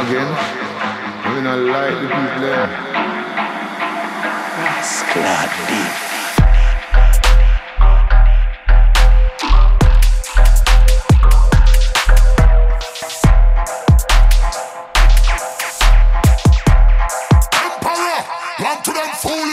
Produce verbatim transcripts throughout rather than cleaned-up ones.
bargain. We not like the people there. That's not deep. Like the people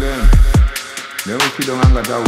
them, they will see them and got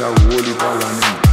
a holy ball on them.